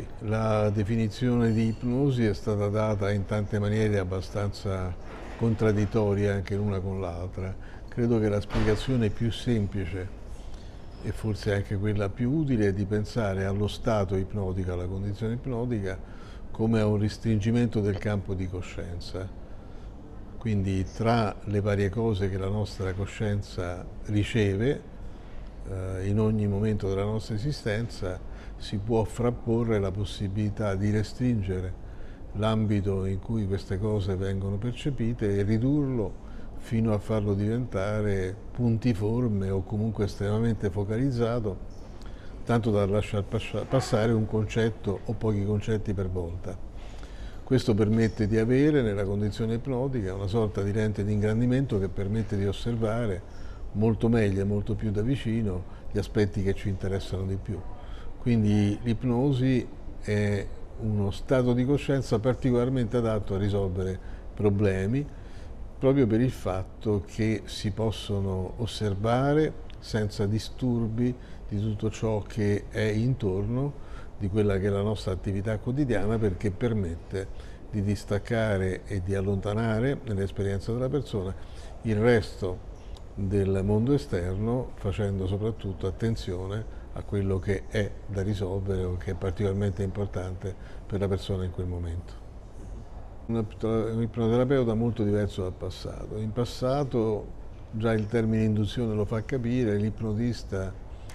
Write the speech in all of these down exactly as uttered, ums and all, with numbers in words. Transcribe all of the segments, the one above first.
Sì, la definizione di ipnosi è stata data in tante maniere abbastanza contraddittorie anche l'una con l'altra. Credo che la spiegazione più semplice e forse anche quella più utile è di pensare allo stato ipnotico, alla condizione ipnotica, come a un restringimento del campo di coscienza. Quindi tra le varie cose che la nostra coscienza riceve eh, in ogni momento della nostra esistenza si può frapporre la possibilità di restringere l'ambito in cui queste cose vengono percepite e ridurlo fino a farlo diventare puntiforme o comunque estremamente focalizzato, tanto da lasciar passare un concetto o pochi concetti per volta. Questo permette di avere nella condizione ipnotica una sorta di lente di ingrandimento che permette di osservare molto meglio e molto più da vicino gli aspetti che ci interessano di più. Quindi l'ipnosi è uno stato di coscienza particolarmente adatto a risolvere problemi proprio per il fatto che si possono osservare senza disturbi di tutto ciò che è intorno di quella che è la nostra attività quotidiana, perché permette di distaccare e di allontanare nell'esperienza della persona il resto del mondo esterno, facendo soprattutto attenzione a quello che è da risolvere o che è particolarmente importante per la persona in quel momento. Un ipnoterapeuta molto diverso dal passato. In passato già il termine induzione lo fa capire, l'ipnotista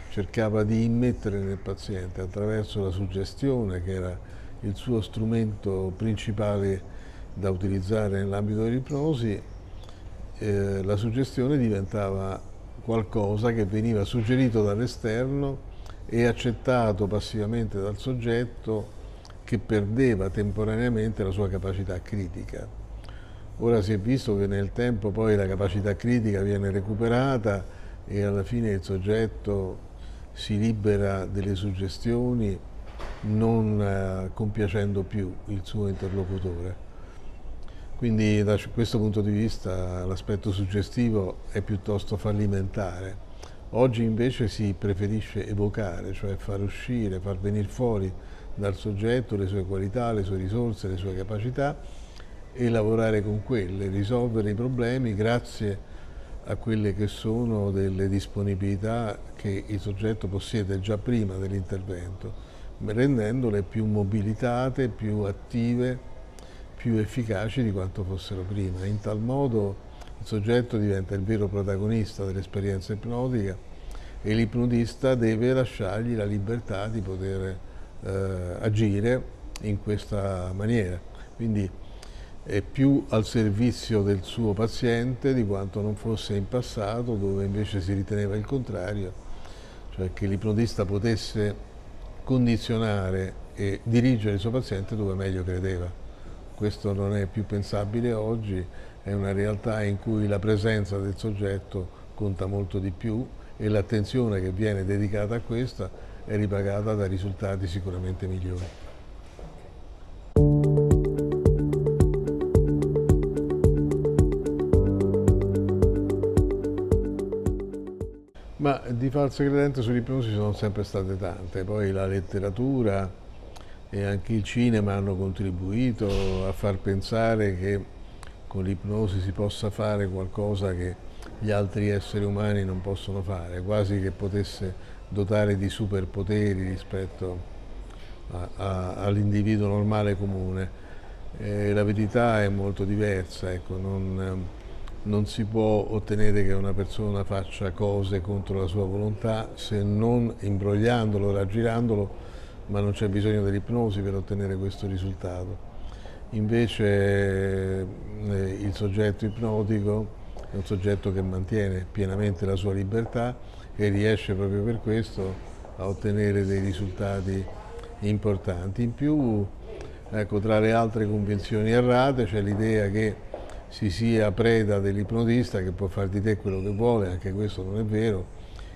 cercava di immettere nel paziente attraverso la suggestione, che era il suo strumento principale da utilizzare nell'ambito dell'ipnosi, eh, la suggestione diventava qualcosa che veniva suggerito dall'esterno e accettato passivamente dal soggetto, che perdeva temporaneamente la sua capacità critica. Ora si è visto che nel tempo poi la capacità critica viene recuperata e alla fine il soggetto si libera delle suggestioni, non compiacendo più il suo interlocutore. Quindi da questo punto di vista l'aspetto suggestivo è piuttosto fallimentare. Oggi invece si preferisce evocare, cioè far uscire, far venire fuori dal soggetto le sue qualità, le sue risorse, le sue capacità, e lavorare con quelle, risolvere i problemi grazie a quelle che sono delle disponibilità che il soggetto possiede già prima dell'intervento, rendendole più mobilitate, più attive, più efficaci di quanto fossero prima. In tal modo il soggetto diventa il vero protagonista dell'esperienza ipnotica e l'ipnotista deve lasciargli la libertà di poter eh, agire in questa maniera. Quindi, è più al servizio del suo paziente di quanto non fosse in passato, dove invece si riteneva il contrario, cioè che l'ipnotista potesse condizionare e dirigere il suo paziente dove meglio credeva. Questo non è più pensabile oggi, è una realtà in cui la presenza del soggetto conta molto di più e l'attenzione che viene dedicata a questa è ripagata da risultati sicuramente migliori. Ma di false credenze sull'ipnosi sono sempre state tante, poi la letteratura e anche il cinema hanno contribuito a far pensare che con l'ipnosi si possa fare qualcosa che gli altri esseri umani non possono fare, quasi che potesse dotare di superpoteri rispetto all'individuo normale comune. E la verità è molto diversa, ecco, non... Non si può ottenere che una persona faccia cose contro la sua volontà se non imbrogliandolo, raggirandolo, ma non c'è bisogno dell'ipnosi per ottenere questo risultato. Invece eh, il soggetto ipnotico è un soggetto che mantiene pienamente la sua libertà e riesce proprio per questo a ottenere dei risultati importanti. In più, ecco, tra le altre convinzioni errate c'è l'idea che si sia preda dell'ipnotista che può fare di te quello che vuole, anche questo non è vero.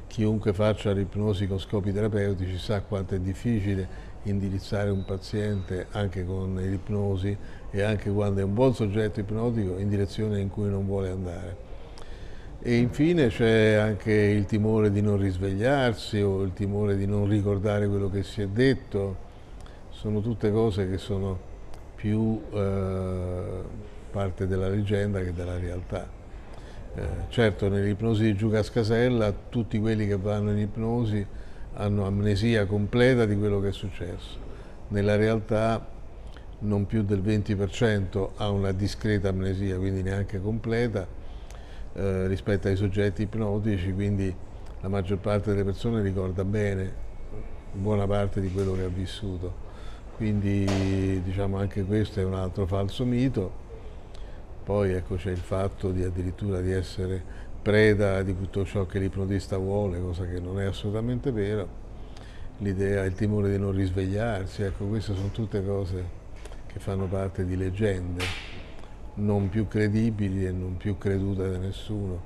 Chiunque faccia l'ipnosi con scopi terapeutici sa quanto è difficile indirizzare un paziente anche con l'ipnosi e anche quando è un buon soggetto ipnotico in direzione in cui non vuole andare. E infine c'è anche il timore di non risvegliarsi o il timore di non ricordare quello che si è detto. sono tutte cose che sono più eh, parte della leggenda che della realtà. Eh, certo, nell'ipnosi di Giucas Casella tutti quelli che vanno in ipnosi hanno amnesia completa di quello che è successo. Nella realtà non più del venti per cento ha una discreta amnesia, quindi neanche completa, eh, rispetto ai soggetti ipnotici, quindi la maggior parte delle persone ricorda bene buona parte di quello che ha vissuto. Quindi diciamo anche questo è un altro falso mito. Poi ecco, c'è il fatto di addirittura di essere preda di tutto ciò che l'ipnotista vuole, cosa che non è assolutamente vero. L'idea, il timore di non risvegliarsi, ecco, queste sono tutte cose che fanno parte di leggende non più credibili e non più credute da nessuno.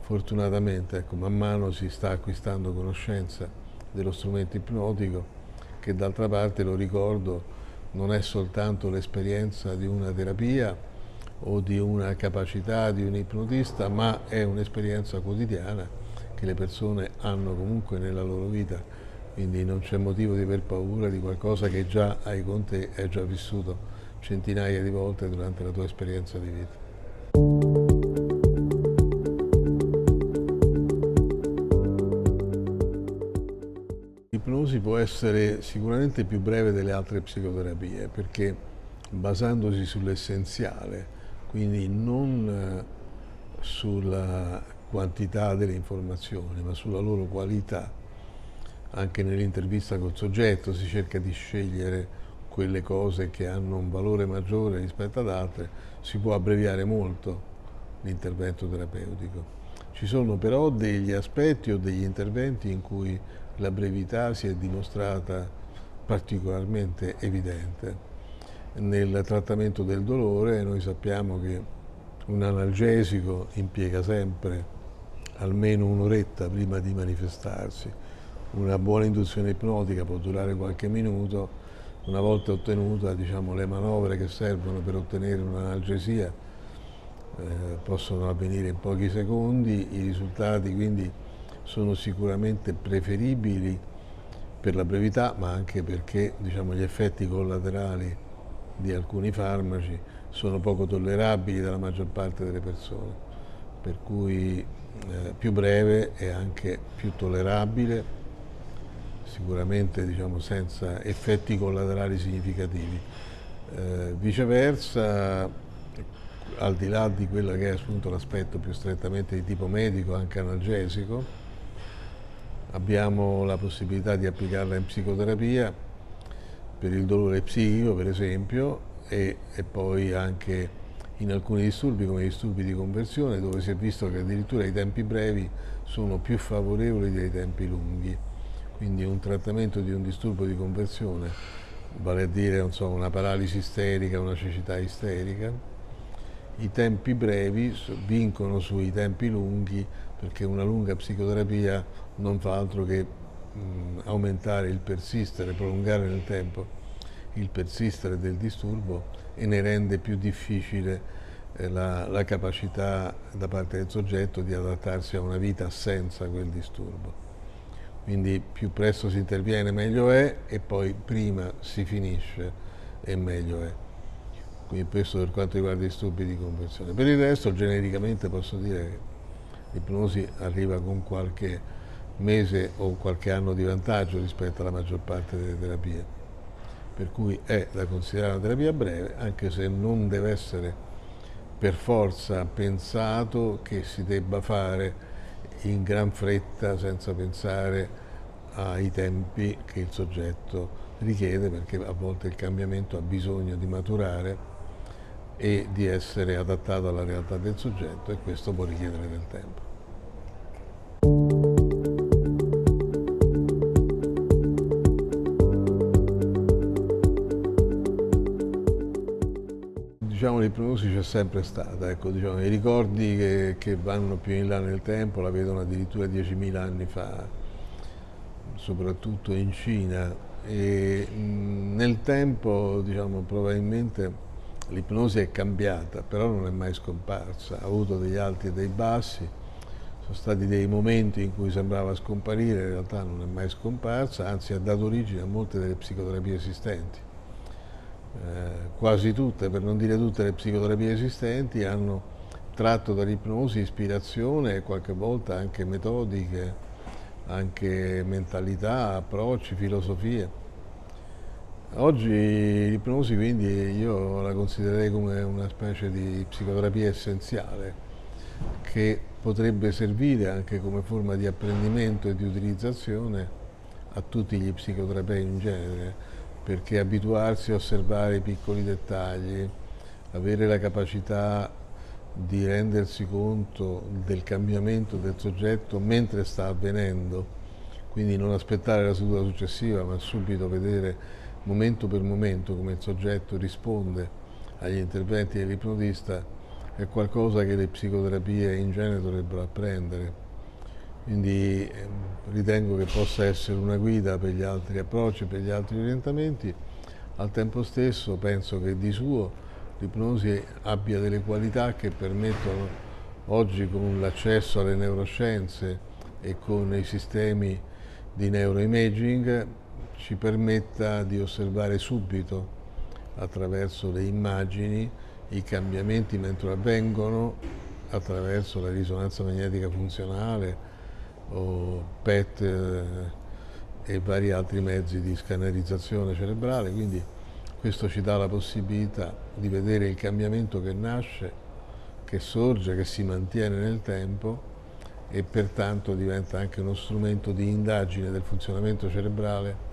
Fortunatamente, ecco, man mano si sta acquistando conoscenza dello strumento ipnotico, che d'altra parte, lo ricordo, non è soltanto l'esperienza di una terapia o di una capacità di un ipnotista, ma è un'esperienza quotidiana che le persone hanno comunque nella loro vita, quindi non c'è motivo di aver paura di qualcosa che già hai con te, hai già vissuto centinaia di volte durante la tua esperienza di vita. L'ipnosi può essere sicuramente più breve delle altre psicoterapie, perché basandosi sull'essenziale, quindi non sulla quantità delle informazioni, ma sulla loro qualità. Anche nell'intervista col soggetto si cerca di scegliere quelle cose che hanno un valore maggiore rispetto ad altre, si può abbreviare molto l'intervento terapeutico. Ci sono però degli aspetti o degli interventi in cui la brevità si è dimostrata particolarmente evidente. Nel trattamento del dolore noi sappiamo che un analgesico impiega sempre almeno un'oretta prima di manifestarsi, una buona induzione ipnotica può durare qualche minuto, una volta ottenuta, diciamo, le manovre che servono per ottenere un'analgesia eh, possono avvenire in pochi secondi, i risultati quindi sono sicuramente preferibili per la brevità, ma anche perché, diciamo, gli effetti collaterali di alcuni farmaci sono poco tollerabili dalla maggior parte delle persone, per cui eh, più breve è anche più tollerabile, sicuramente, diciamo, senza effetti collaterali significativi. Eh, viceversa, al di là di quello che è appunto l'aspetto più strettamente di tipo medico, anche analgesico, abbiamo la possibilità di applicarla in psicoterapia per il dolore psichico, per esempio, e, e poi anche in alcuni disturbi come i disturbi di conversione, dove si è visto che addirittura i tempi brevi sono più favorevoli dei tempi lunghi. Quindi un trattamento di un disturbo di conversione, vale a dire, non so, una paralisi isterica, una cecità isterica, i tempi brevi vincono sui tempi lunghi, perché una lunga psicoterapia non fa altro che mh, aumentare il persistere, prolungare nel tempo il persistere del disturbo, e ne rende più difficile eh, la, la capacità da parte del soggetto di adattarsi a una vita senza quel disturbo. Quindi più presto si interviene meglio è, e poi prima si finisce e meglio è. Quindi questo per quanto riguarda i disturbi di conversione. Per il resto, genericamente posso dire che l'ipnosi arriva con qualche mese o qualche anno di vantaggio rispetto alla maggior parte delle terapie, per cui è da considerare una terapia breve, anche se non deve essere per forza pensato che si debba fare in gran fretta, senza pensare ai tempi che il soggetto richiede, perché a volte il cambiamento ha bisogno di maturare e di essere adattato alla realtà del soggetto, e questo può richiedere del tempo. Diciamo, l'ipnosi c'è sempre stata, ecco, diciamo, i ricordi che, che vanno più in là nel tempo la vedono addirittura diecimila anni fa, soprattutto in Cina, e mh, nel tempo, diciamo, probabilmente l'ipnosi è cambiata, però non è mai scomparsa, ha avuto degli alti e dei bassi, sono stati dei momenti in cui sembrava scomparire, in realtà non è mai scomparsa, anzi ha dato origine a molte delle psicoterapie esistenti. Eh, quasi tutte, per non dire tutte, le psicoterapie esistenti hanno tratto dall'ipnosi ispirazione e qualche volta anche metodiche, anche mentalità, approcci, filosofie. Oggi l'ipnosi quindi io la considererei come una specie di psicoterapia essenziale che potrebbe servire anche come forma di apprendimento e di utilizzazione a tutti gli psicoterapeuti in genere, perché abituarsi a osservare i piccoli dettagli, avere la capacità di rendersi conto del cambiamento del soggetto mentre sta avvenendo, quindi non aspettare la seduta successiva ma subito vedere momento per momento come il soggetto risponde agli interventi dell'ipnotista è qualcosa che le psicoterapie in genere dovrebbero apprendere. Quindi ritengo che possa essere una guida per gli altri approcci, per gli altri orientamenti. Al tempo stesso penso che di suo l'ipnosi abbia delle qualità che permettono oggi, con l'accesso alle neuroscienze e con i sistemi di neuroimaging, ci permetta di osservare subito, attraverso le immagini, i cambiamenti mentre avvengono, attraverso la risonanza magnetica funzionale o P E T e vari altri mezzi di scannerizzazione cerebrale. Quindi questo ci dà la possibilità di vedere il cambiamento che nasce, che sorge, che si mantiene nel tempo e pertanto diventa anche uno strumento di indagine del funzionamento cerebrale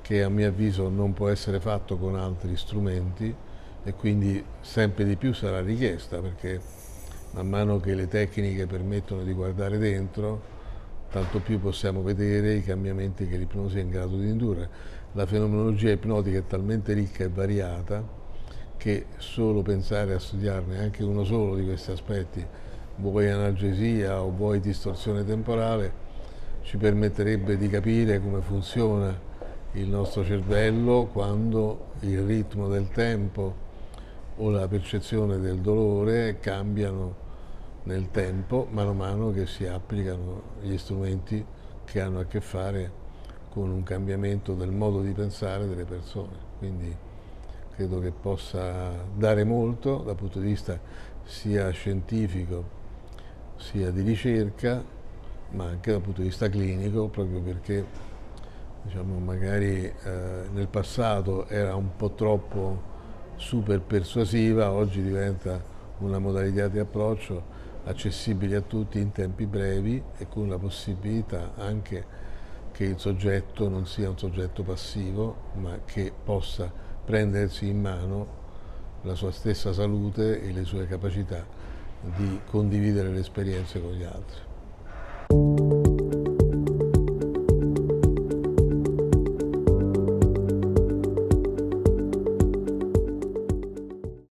che a mio avviso non può essere fatto con altri strumenti e quindi sempre di più sarà richiesta, perché man mano che le tecniche permettono di guardare dentro, tanto più possiamo vedere i cambiamenti che l'ipnosi è in grado di indurre. La fenomenologia ipnotica è talmente ricca e variata che solo pensare a studiarne anche uno solo di questi aspetti, vuoi analgesia o vuoi distorsione temporale, ci permetterebbe di capire come funziona il nostro cervello quando il ritmo del tempo o la percezione del dolore cambiano nel tempo mano a mano che si applicano gli strumenti che hanno a che fare con un cambiamento del modo di pensare delle persone. Quindi credo che possa dare molto dal punto di vista sia scientifico sia di ricerca, ma anche dal punto di vista clinico, proprio perché diciamo magari eh, nel passato era un po' troppo super persuasiva, oggi diventa una modalità di approccio accessibile a tutti in tempi brevi e con la possibilità anche che il soggetto non sia un soggetto passivo, ma che possa prendersi in mano la sua stessa salute e le sue capacità di condividere le esperienze con gli altri.